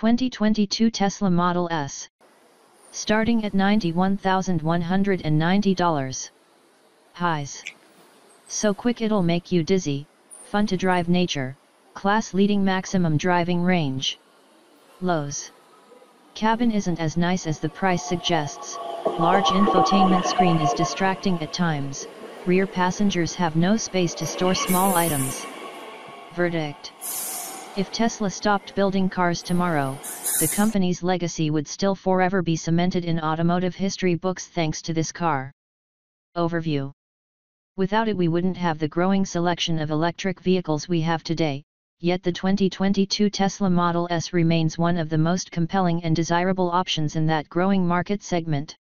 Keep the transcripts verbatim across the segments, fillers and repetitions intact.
twenty twenty-two Tesla Model S, starting at ninety-one thousand one hundred ninety dollars. Highs. So quick it'll make you dizzy, fun to drive nature, class-leading maximum driving range. Lows. Cabin isn't as nice as the price suggests, large infotainment screen is distracting at times, rear passengers have no space to store small items. Verdict. If Tesla stopped building cars tomorrow, the company's legacy would still forever be cemented in automotive history books thanks to this car. Overview. Without it we wouldn't have the growing selection of electric vehicles we have today, yet the twenty twenty-two Tesla Model S remains one of the most compelling and desirable options in that growing market segment.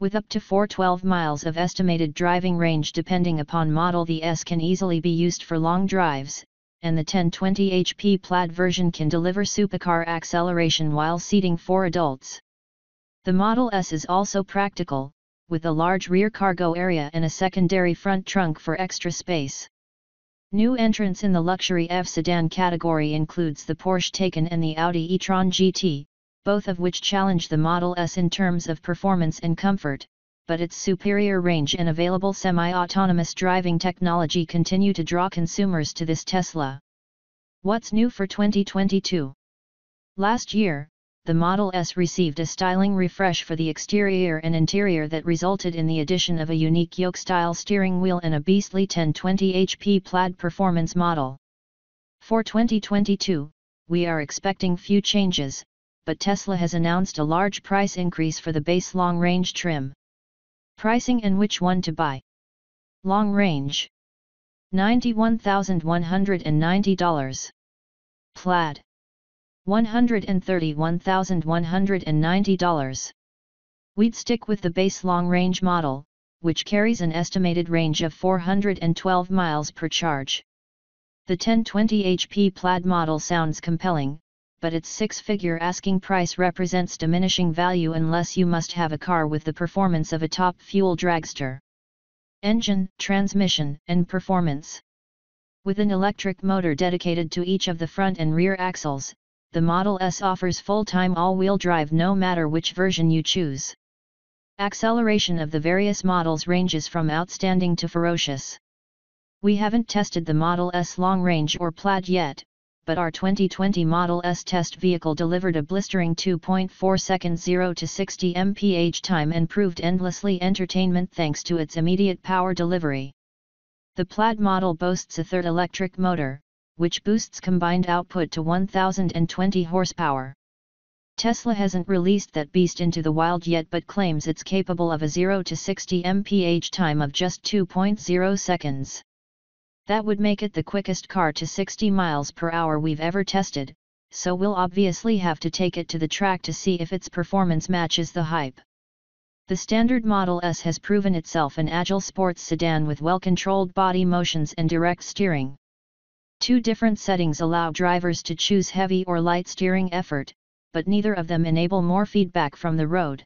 With up to four hundred twelve miles of estimated driving range depending upon model, the S can easily be used for long drives, and the ten twenty H P Plaid version can deliver supercar acceleration while seating for adults. The Model S is also practical, with a large rear cargo area and a secondary front trunk for extra space. New entrants in the luxury F sedan category includes the Porsche Taycan and the Audi e-tron G T, both of which challenge the Model S in terms of performance and comfort, but its superior range and available semi-autonomous driving technology continue to draw consumers to this Tesla. What's new for twenty twenty-two? Last year, the Model S received a styling refresh for the exterior and interior that resulted in the addition of a unique yoke-style steering wheel and a beastly ten twenty H P Plaid performance model. For twenty twenty-two, we are expecting few changes, but Tesla has announced a large price increase for the base long-range trim. Pricing and which one to buy. Long range. ninety-one thousand one hundred ninety dollars. Plaid. one hundred thirty-one thousand one hundred ninety dollars. We'd stick with the base long-range model, which carries an estimated range of four hundred twelve miles per charge. The ten twenty H P Plaid model sounds compelling, but its six-figure asking price represents diminishing value unless you must have a car with the performance of a top fuel dragster. Engine, transmission, and performance. With an electric motor dedicated to each of the front and rear axles, the Model S offers full-time all-wheel drive no matter which version you choose. Acceleration of the various models ranges from outstanding to ferocious. We haven't tested the Model S long range or Plaid yet, but our twenty twenty Model S test vehicle delivered a blistering two point four second zero to sixty miles per hour time and proved endlessly entertainment thanks to its immediate power delivery. The Plaid model boasts a third electric motor, which boosts combined output to one thousand twenty horsepower. Tesla hasn't released that beast into the wild yet but claims it's capable of a zero to sixty miles per hour time of just two point zero seconds. That would make it the quickest car to sixty miles per hour we've ever tested, so we'll obviously have to take it to the track to see if its performance matches the hype. The standard Model S has proven itself an agile sports sedan with well-controlled body motions and direct steering. Two different settings allow drivers to choose heavy or light steering effort, but neither of them enable more feedback from the road.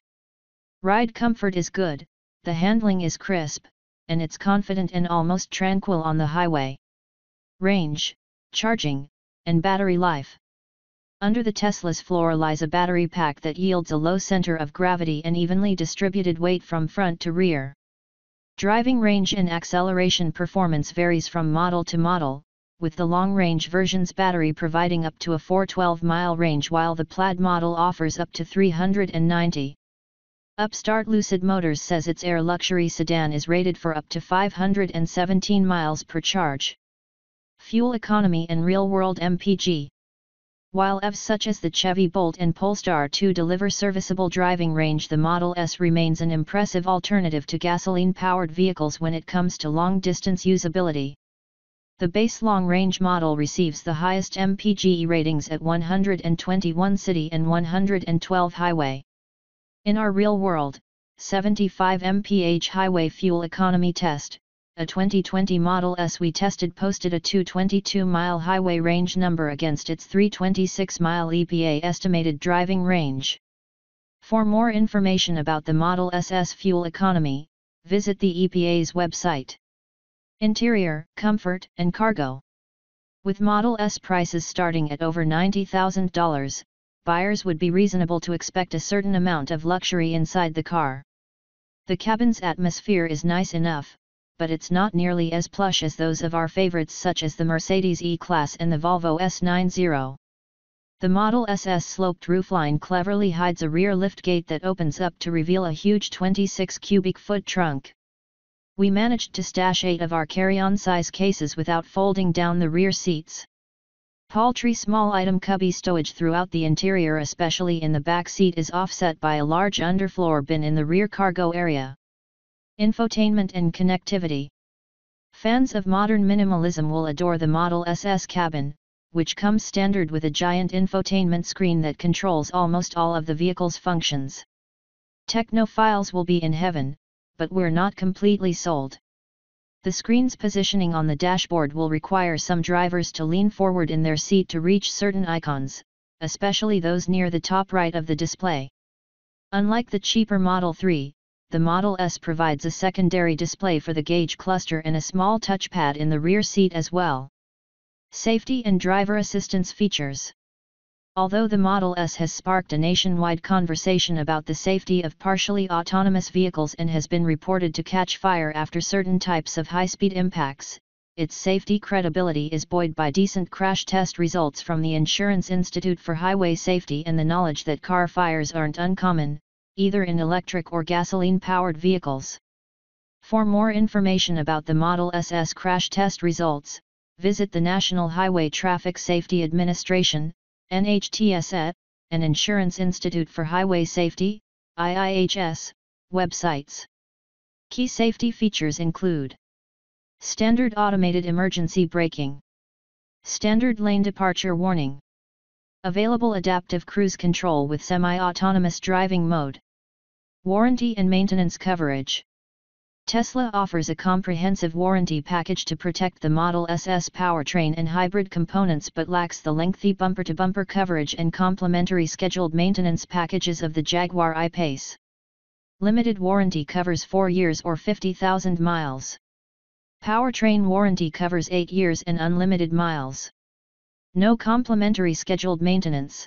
Ride comfort is good, the handling is crisp, and it's confident and almost tranquil on the highway. Range, charging, and battery life. Under the Tesla's floor lies a battery pack that yields a low center of gravity and evenly distributed weight from front to rear. Driving range and acceleration performance varies from model to model, with the long-range version's battery providing up to a four hundred twelve mile range while the Plaid model offers up to three hundred ninety. Upstart Lucid Motors says its air luxury sedan is rated for up to five hundred seventeen miles per charge. Fuel economy and real-world M P G. While E Vs such as the Chevy Bolt and Polestar two deliver serviceable driving range, the Model S remains an impressive alternative to gasoline-powered vehicles when it comes to long-distance usability. The base long-range model receives the highest M P G ratings at one hundred twenty-one city and one hundred twelve highway. In our real-world, seventy-five miles per hour highway fuel economy test, a twenty twenty Model S we tested posted a two hundred twenty-two mile highway range number against its three hundred twenty-six mile E P A estimated driving range. For more information about the Model S's fuel economy, visit the E P A's website. Interior, comfort, and cargo. With Model S prices starting at over ninety thousand dollars, buyers would be reasonable to expect a certain amount of luxury inside the car. The cabin's atmosphere is nice enough, but it's not nearly as plush as those of our favorites such as the Mercedes E-Class and the Volvo S ninety. The Model S's sloped roofline cleverly hides a rear liftgate that opens up to reveal a huge twenty-six cubic foot trunk. We managed to stash eight of our carry-on size cases without folding down the rear seats. Paltry small item cubby stowage throughout the interior, especially in the back seat, is offset by a large underfloor bin in the rear cargo area. Infotainment and connectivity. Fans of modern minimalism will adore the Model S's cabin, which comes standard with a giant infotainment screen that controls almost all of the vehicle's functions. Technophiles will be in heaven, but we're not completely sold. The screen's positioning on the dashboard will require some drivers to lean forward in their seat to reach certain icons, especially those near the top right of the display. Unlike the cheaper Model three, the Model S provides a secondary display for the gauge cluster and a small touchpad in the rear seat as well. Safety and driver assistance features. Although the Model S has sparked a nationwide conversation about the safety of partially autonomous vehicles and has been reported to catch fire after certain types of high-speed impacts, its safety credibility is buoyed by decent crash test results from the Insurance Institute for Highway Safety and the knowledge that car fires aren't uncommon, either in electric or gasoline-powered vehicles. For more information about the Model S's crash test results, visit the National Highway Traffic Safety Administration, N H T S A, and Insurance Institute for Highway Safety, I I H S, websites. Key safety features include standard automated emergency braking, standard lane departure warning, available adaptive cruise control with semi-autonomous driving mode, warranty and maintenance coverage. Tesla offers a comprehensive warranty package to protect the Model S's powertrain and hybrid components, but lacks the lengthy bumper-to-bumper coverage and complementary scheduled maintenance packages of the Jaguar I-Pace. Limited warranty covers four years or fifty thousand miles. Powertrain warranty covers eight years and unlimited miles. No complementary scheduled maintenance.